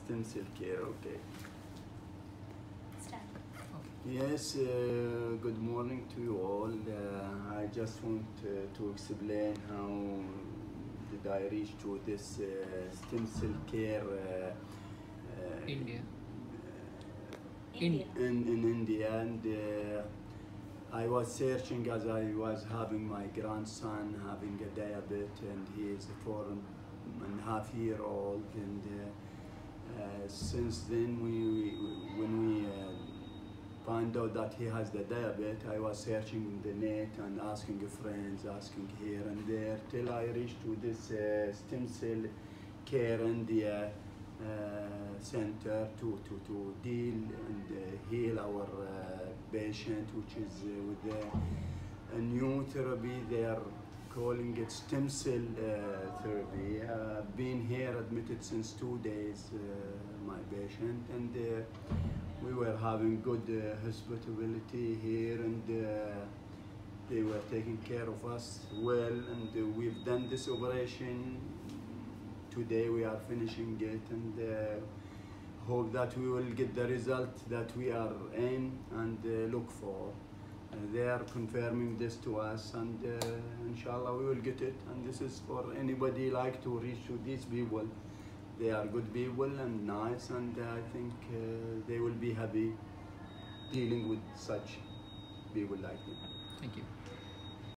stem cell care, okay. Yes, good morning to you all. I just want to explain how did I reach to this stem cell care in India, and I was searching as I was having my grandson having a diabetes, and he is 4.5 years old, and since then when we find out that he has the diabetes, I was searching the net and asking friends, asking here and there, till I reached to this Stem Cell Care India Center to deal and heal our patient, which is with a new therapy. They are calling it stem cell therapy. I've been here admitted since 2 days, my patient, and we were having good hospitality here, and they were taking care of us well, and we've done this operation. Today we are finishing it, and hope that we will get the result that we are in and look for. They are confirming this to us, and inshallah we will get it. And this is for anybody like to reach to these people. They are good people and nice, and I think they will be happy dealing with such people like me. Thank you.